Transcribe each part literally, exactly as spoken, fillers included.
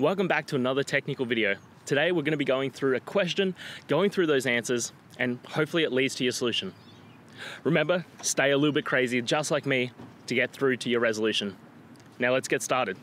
Welcome back to another technical video. Today we're going to be going through a question, going through those answers, and hopefully it leads to your solution. Remember, stay a little bit crazy, just like me, to get through to your resolution. Now let's get started.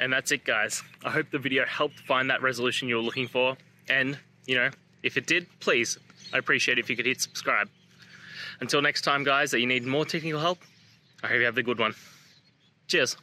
And that's it, guys. I hope the video helped find that resolution you were looking for. And, you know, if it did, please, I appreciate it if you could hit subscribe. Until next time, guys, that you need more technical help, I hope you have a good one. Cheers.